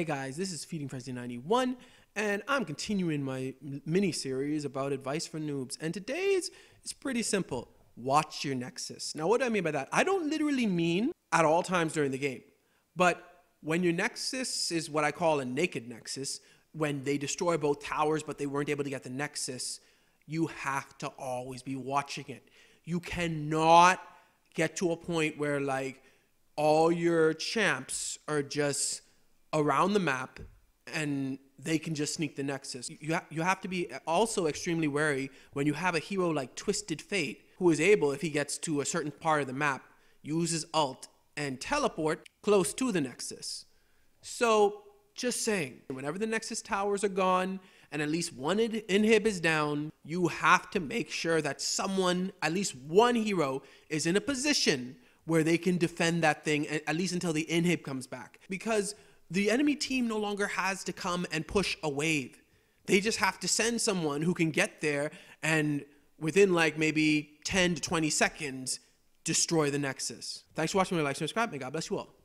Hey guys, this is Feeding Frenzy 91, and I'm continuing my mini-series about advice for noobs, and today's is pretty simple. Watch your Nexus. Now, what do I mean by that? I don't literally mean at all times during the game, but when your Nexus is what I call a naked Nexus, when they destroy both towers but they weren't able to get the Nexus, you have to always be watching it. You cannot get to a point where, like, all your champs are just around the map and they can just sneak the Nexus. You have to be also extremely wary when you have a hero like Twisted Fate, who is able, if he gets to a certain part of the map, uses ult and teleport close to the Nexus. So just saying, whenever the Nexus towers are gone and at least one inhib is down, you have to make sure that someone, at least one hero, is in a position where they can defend that thing, at least until the inhib comes back. Because the enemy team no longer has to come and push a wave. They just have to send someone who can get there and within like maybe 10 to 20 seconds, destroy the Nexus. Thanks for watching. Like, subscribe, and God bless you all.